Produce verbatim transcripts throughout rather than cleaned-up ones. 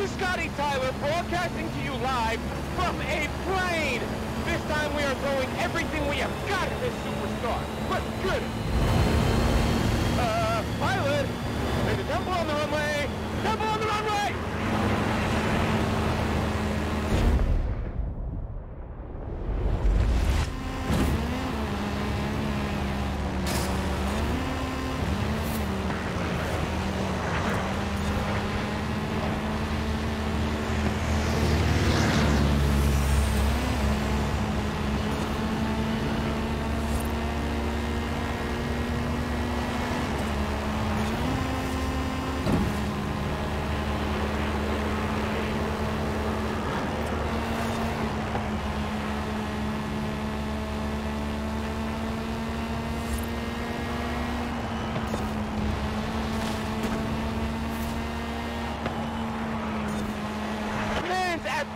is Scotty Tyler broadcasting to you live from a plane. This time we are throwing everything we have got at this superstar. But good. Uh, pilot, there's a temple on the runway. Temple on the runway!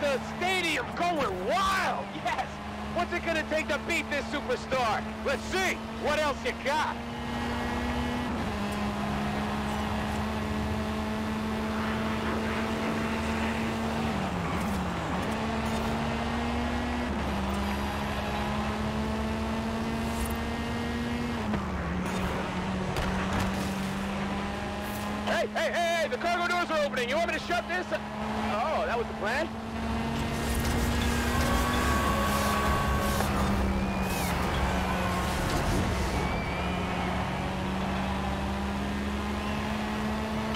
The stadium going wild, yes! What's it gonna take to beat this superstar? Let's see what else you got. Hey, hey, hey, the cargo doors are opening. You want me to shut this? Oh, that was the plan?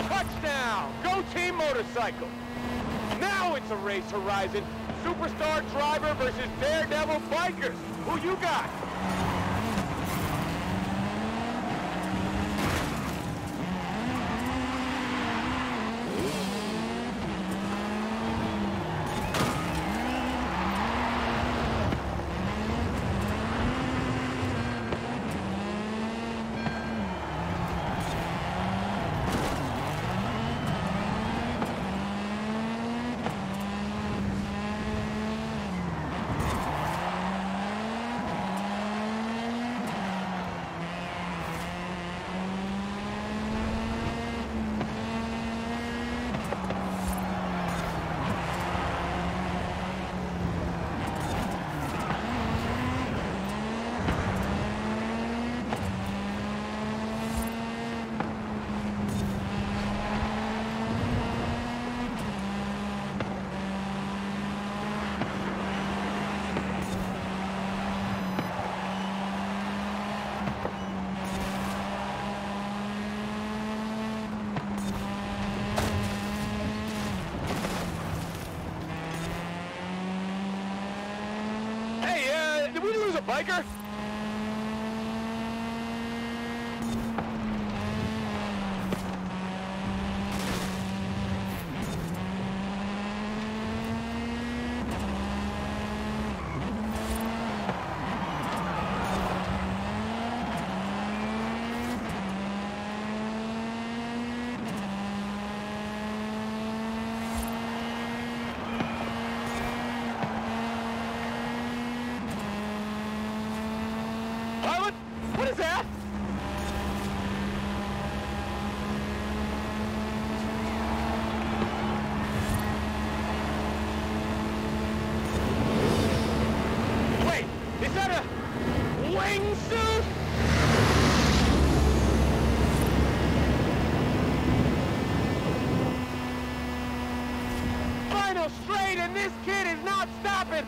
Touchdown! Go Team Motorcycle! Now it's a race horizon. Superstar driver versus daredevil bikers. Who you got? Biker? Straight, and this kid is not stopping.